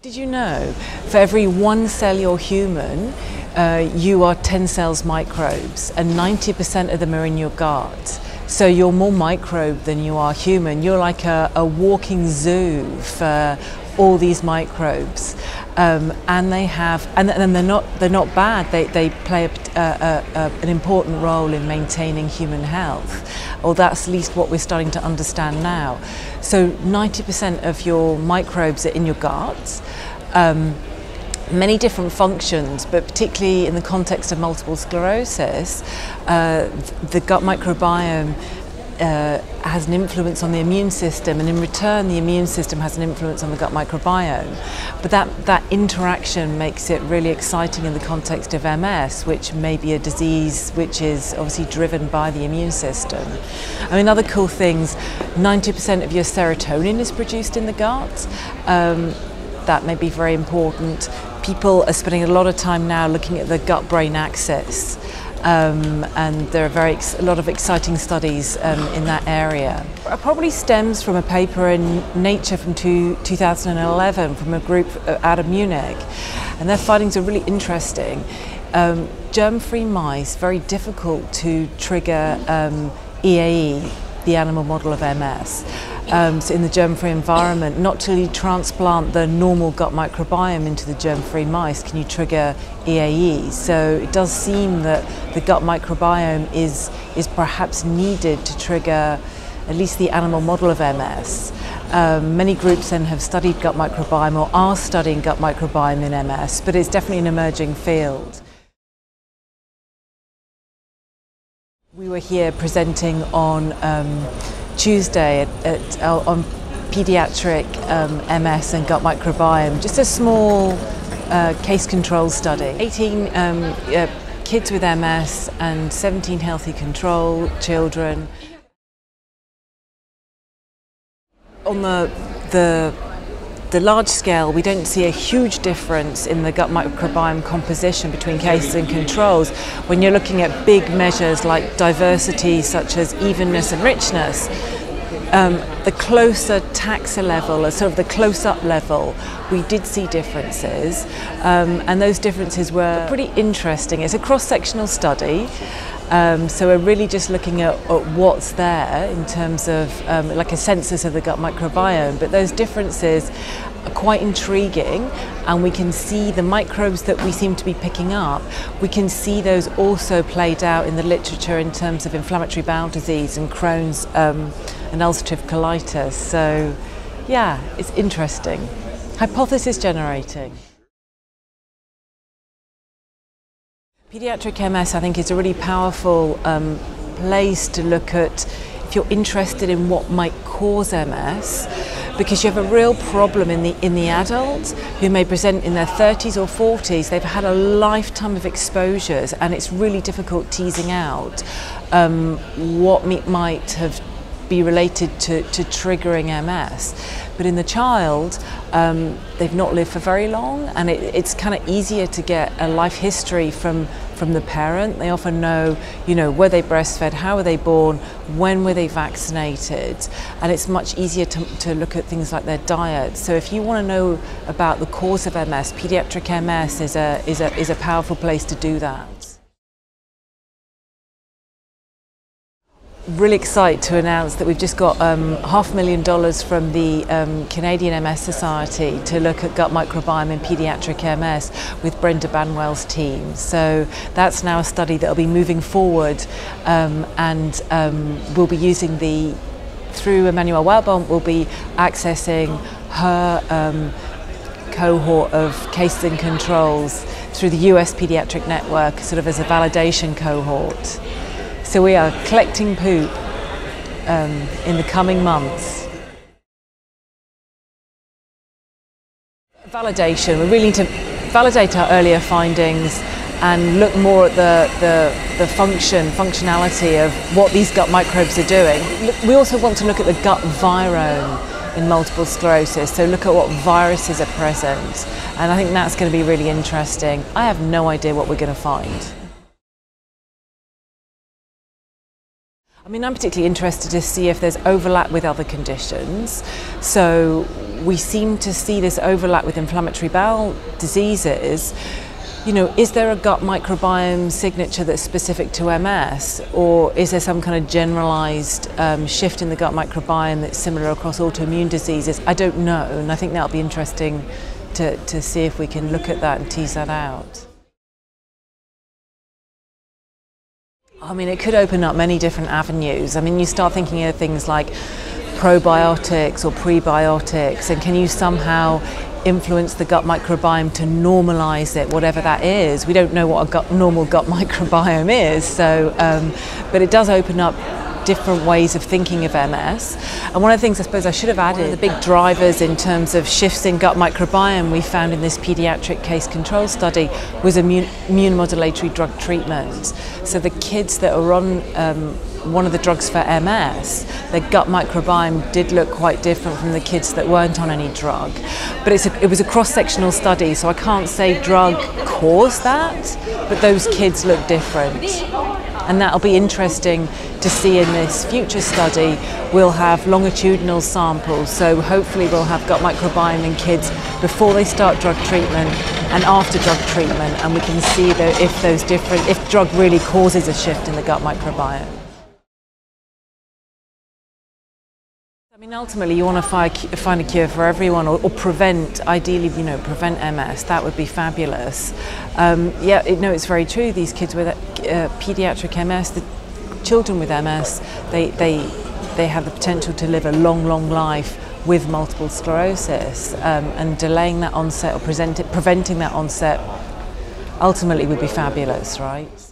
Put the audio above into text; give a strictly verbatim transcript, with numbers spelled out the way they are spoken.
Did you know for every one cellular human, uh, you are ten cells microbes, and ninety percent of them are in your gut? So you're more microbe than you are human. You're like a, a walking zoo for all these microbes, um, and they have, and, and they're not they're not bad. They they play a, a, a, an important role in maintaining human health, or that's at least what we're starting to understand now. So ninety percent of your microbes are in your gut. Um, many different functions, but particularly in the context of multiple sclerosis, uh, the gut microbiome Uh, has an influence on the immune system, and in return the immune system has an influence on the gut microbiome. But that, that interaction makes it really exciting in the context of M S, which may be a disease which is obviously driven by the immune system. I mean, other cool things, ninety percent of your serotonin is produced in the gut. Um, that may be very important. People are spending a lot of time now looking at the gut-brain axis. Um, and there are very ex a lot of exciting studies um, in that area. It probably stems from a paper in Nature from two, two thousand eleven from a group out of Munich, and their findings are really interesting. Um, germ-free mice, very difficult to trigger um, E A E, the animal model of M S. Um, so in the germ-free environment, not till you transplant the normal gut microbiome into the germ-free mice can you trigger E A E. So it does seem that the gut microbiome is, is perhaps needed to trigger at least the animal model of M S. Um, many groups then have studied gut microbiome or are studying gut microbiome in M S, but it's definitely an emerging field. We were here presenting on um, Tuesday at, at, uh, on pediatric um, M S and gut microbiome, just a small uh, case control study. eighteen um, uh, kids with M S and seventeen healthy control children. On the, the, the large scale, we don't see a huge difference in the gut microbiome composition between cases and controls when you're looking at big measures like diversity, such as evenness and richness. Um, the closer taxa level, sort of the close-up level, we did see differences, um, and those differences were pretty interesting. It's a cross-sectional study, um, so we're really just looking at, at what's there in terms of um, like a census of the gut microbiome, but those differences are quite intriguing, and we can see the microbes that we seem to be picking up, we can see those also played out in the literature in terms of inflammatory bowel disease and Crohn's um, and ulcerative colitis. So yeah, it's interesting. Hypothesis generating. Pediatric M S, I think, is a really powerful um, place to look at if you're interested in what might cause M S, because you have a real problem in the, in the adults who may present in their thirties or forties. They've had a lifetime of exposures, and it's really difficult teasing out um, what might have be related to, to triggering M S. But in the child, um, they've not lived for very long, and it, it's kind of easier to get a life history from, from the parent. They often know, you know, were they breastfed, how were they born, when were they vaccinated, and it's much easier to, to look at things like their diet. So if you want to know about the cause of M S, pediatric M S is a, is a, is a powerful place to do that. Really excited to announce that we've just got um, half a million dollars from the um, Canadian M S Society to look at gut microbiome in paediatric M S with Brenda Banwell's team. So that's now a study that will be moving forward, um, and um, we'll be using the, through Emmanuel Wildbaum, we'll be accessing her um, cohort of cases and controls through the U S Pediatric Network, sort of as a validation cohort. So we are collecting poop um, in the coming months. Validation. We really need to validate our earlier findings and look more at the, the, the function, functionality of what these gut microbes are doing. We also want to look at the gut virome in multiple sclerosis, so look at what viruses are present. And I think that's going to be really interesting. I have no idea what we're going to find. I mean, I'm particularly interested to see if there's overlap with other conditions. So we seem to see this overlap with inflammatory bowel diseases. You know, is there a gut microbiome signature that's specific to M S, or is there some kind of generalized um, shift in the gut microbiome that's similar across autoimmune diseases? I don't know, and I think that'll be interesting to, to see if we can look at that and tease that out. I mean, it could open up many different avenues. I mean, you start thinking of things like probiotics or prebiotics, and can you somehow influence the gut microbiome to normalize it, whatever that is? We don't know what a gut, normal gut microbiome is, so, um, but it does open up different ways of thinking of M S. And one of the things I suppose I should have added, the big drivers in terms of shifts in gut microbiome we found in this pediatric case control study was immune, immune modulatory drug treatment. So the kids that are on um, one of the drugs for M S, their gut microbiome did look quite different from the kids that weren't on any drug. But it's a, it was a cross-sectional study, so I can't say drug caused that, but those kids look different. And that'll be interesting to see in this future study. We'll have longitudinal samples, so hopefully we'll have gut microbiome in kids before they start drug treatment and after drug treatment, and we can see that if those different, if drug really causes a shift in the gut microbiome. I mean, ultimately, you want to find a cure for everyone, or, or prevent, ideally, you know, prevent M S. That would be fabulous. Um, yeah, it, no, it's very true. These kids with uh, pediatric M S, the children with M S, they, they, they have the potential to live a long, long life with multiple sclerosis. Um, and delaying that onset or present it, preventing that onset ultimately would be fabulous, right?